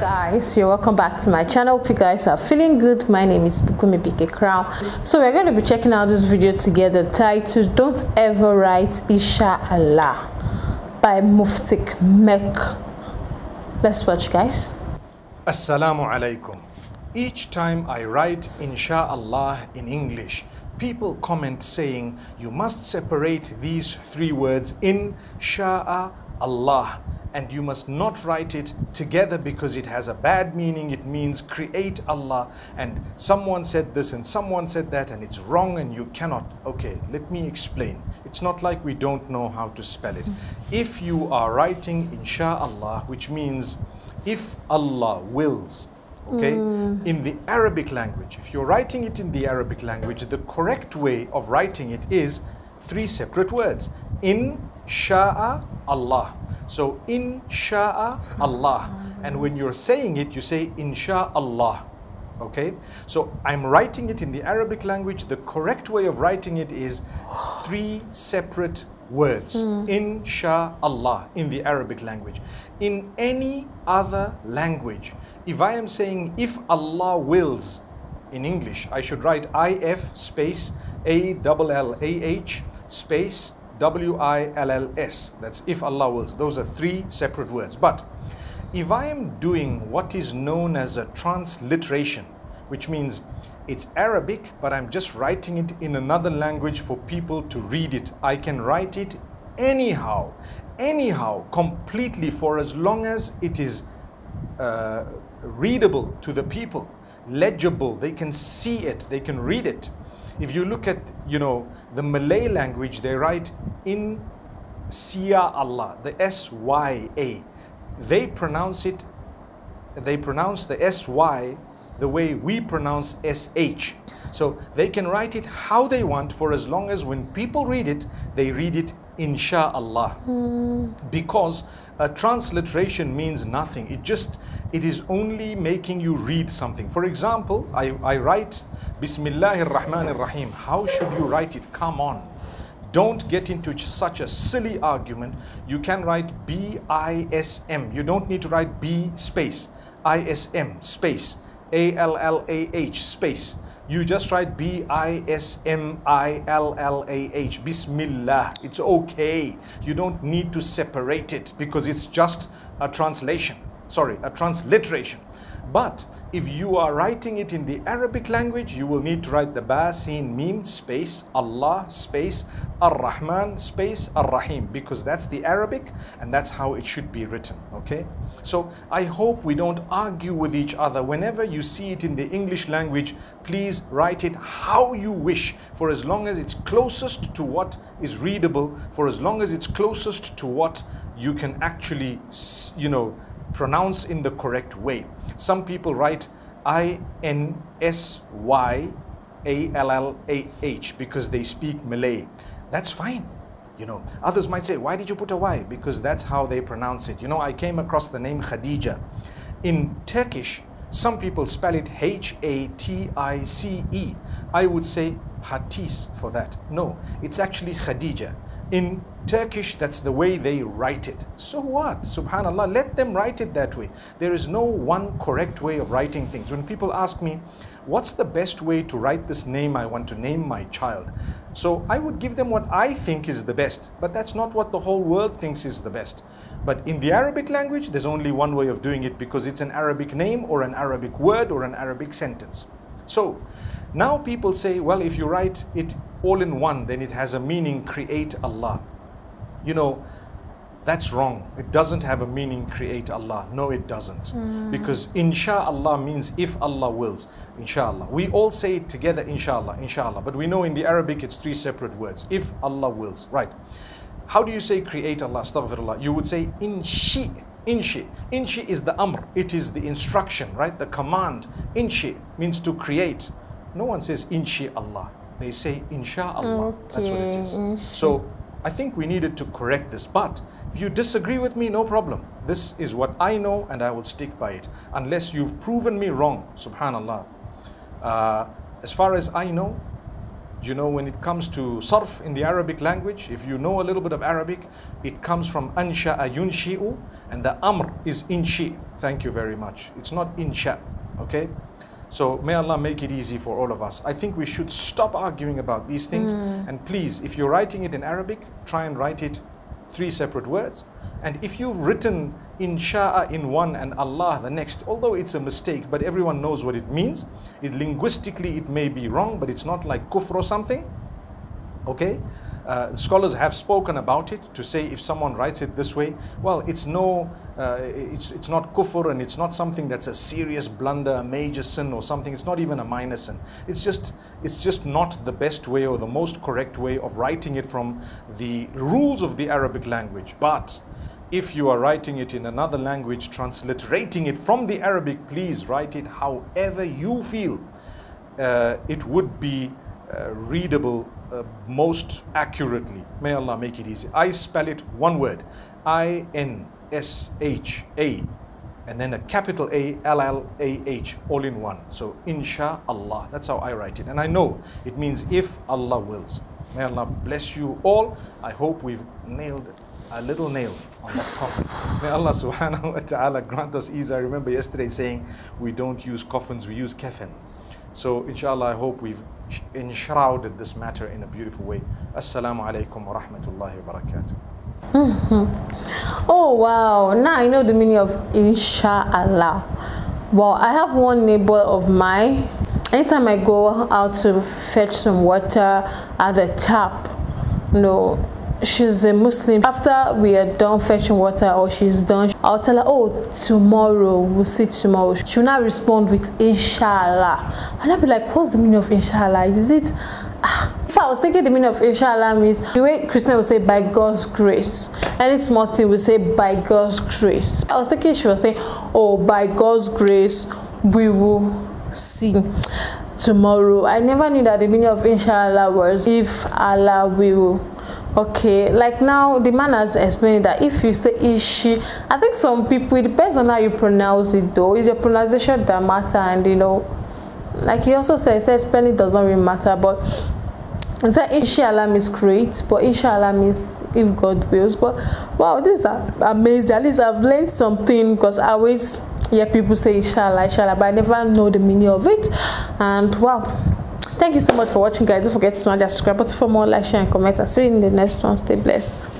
Guys, you're welcome back to my channel. Hope you guys are feeling good. My name is Bukunmi (BK) Crown. So we're going to be checking out this video together titled "Don't Ever Write Inshaallah" by Mufti Menk. Let's watch, guys. Assalamu alaikum. Each time I write Inshaallah in English, people comment saying you must separate these three words, Insha'Allah, and you must not write it together because it has a bad meaning. It means create Allah, and someone said this and someone said that, and it's wrong and you cannot. Okay, let me explain. It's not like we don't know how to spell it. If you are writing Insha'Allah, which means if Allah wills, okay, in the Arabic language, if you're writing it in the Arabic language, the correct way of writing it is three separate words. Insha'Allah. So, Insha'Allah. And when you're saying it, you say Insha'Allah. Okay? So, I'm writing it in the Arabic language. The correct way of writing it is three separate words. Insha'Allah in the Arabic language. In any other language, if I am saying if Allah wills in English, I should write IF space ALLAH space WILLS. That's if Allah wills. Those are three separate words. But if I am doing what is known as a transliteration, which means it's Arabic, but I'm just writing it in another language for people to read it, I can write it anyhow, completely, for as long as it is readable to the people, legible, they can see it, they can read it. If you look at, you know, the Malay language, they write in Siya'Allah, the SYA. They pronounce the SY the way we pronounce SH. So they can write it how they want, for as long as when people read it, they read it Insha'Allah. Because a transliteration means nothing. It is only making you read something. For example, I write Bismillahir Rahmanir Rahim. How should you write it? Come on. Don't get into such a silly argument. You can write BISM. You don't need to write B space, ISM space, ALLAH space. You just write BISMILLAH, Bismillah. It's okay. You don't need to separate it because it's just a transliteration. But if you are writing it in the Arabic language, you will need to write the Ba, Sin, Mim, space, Allah, space, Ar-Rahman, space, Ar-Rahim, because that's the Arabic and that's how it should be written, okay? So I hope we don't argue with each other. Whenever you see it in the English language, please write it how you wish, for as long as it's closest to what is readable, for as long as it's closest to what you can actually, you know, pronounce in the correct way. Some people write INSYALLAH because they speak Malay. That's fine. You know, others might say, why did you put a Y? Because that's how they pronounce it. You know, I came across the name Khadija. In Turkish, some people spell it H-A-T-I-C-E. I would say Hatice for that. No, it's actually Khadija. In Turkish, that's the way they write it. So what? Subhanallah, let them write it that way. There is no one correct way of writing things. When people ask me, what's the best way to write this name I want to name my child? So I would give them what I think is the best, but that's not what the whole world thinks is the best. But in the Arabic language, there's only one way of doing it because it's an Arabic name or an Arabic word or an Arabic sentence. So now people say, well, if you write it all in one, then it has a meaning, create Allah. You know, that's wrong. It doesn't have a meaning, create Allah. No, it doesn't. Because Insha'Allah means if Allah wills. Insha'Allah. We all say it together, Insha'Allah, Insha'Allah. But we know in the Arabic, it's three separate words. If Allah wills, right. How do you say create Allah, astaghfirullah? You would say Inshi. Inshi. Inshi is the amr. It is the instruction, right? The command. Inshi means to create. No one says Insha'Allah. They say Insha'Allah. Okay. That's what it is. So I think we needed to correct this, but if you disagree with me, no problem. This is what I know and I will stick by it. Unless you've proven me wrong, subhanallah. As far as I know, You know, when it comes to sarf in the Arabic language, if you know a little bit of Arabic, it comes from ansha'a yunshi'u, and the amr is inshi. Thank you very much. It's not insha, okay? So may Allah make it easy for all of us. I think we should stop arguing about these things. And please, if you're writing it in Arabic, try and write it three separate words. And if you've written insha'a in one and Allah the next, although it's a mistake, but everyone knows what it means. It linguistically, it may be wrong, but it's not like kufr or something. Okay? Scholars have spoken about it to say if someone writes it this way, well, it's no, it's not kufr, and it's not something that's a serious blunder, a major sin or something. It's not even a minor sin. It's just not the best way or the most correct way of writing it from the rules of the Arabic language. But if you are writing it in another language, transliterating it from the Arabic, please write it however you feel it would be readable most accurately. May Allah make it easy. I spell it one word, I-N-S-H-A, and then a capital A-L-L-A-H, all in one. So Insha'Allah, that's how I write it. And I know it means if Allah wills. May Allah bless you all. I hope we've nailed it. A little nail on that coffin. May Allah subhanahu wa ta'ala grant us ease. I remember yesterday saying we don't use coffins, we use kafan. So inshallah, I hope we've enshrouded this matter in a beautiful way. Assalamu alaikum wa rahmatullahi wa barakatuh. Oh wow, now I know the meaning of inshallah. Well, I have one neighbor of mine. Anytime I go out to fetch some water at the tap, no. She's a Muslim. After we are done fetching water or she's done, I'll tell her, oh, tomorrow, we'll see tomorrow. She'll not respond with inshallah. And I'll be like, what's the meaning of inshallah? Is it? If I was thinking the meaning of inshallah means the way Christian will say by God's grace. Any small thing will say by God's grace. I was thinking she was saying, oh, by God's grace, we will see tomorrow. I never knew that the meaning of inshallah was if Allah will. Okay, like now the man has explained that if you say ishi, I think some people, it depends on how you pronounce it though. It's your pronunciation that matter, and you know, like he also said spelling doesn't really matter, but it's that inshallah means great, but inshallah means if God wills. But wow, this is amazing. At least I've learned something, because I always hear people say inshallah, inshallah, but I never know the meaning of it. And wow. Thank you so much for watching, guys. Don't forget to smash that subscribe button for more, like, share, and comment. I'll see you in the next one. Stay blessed.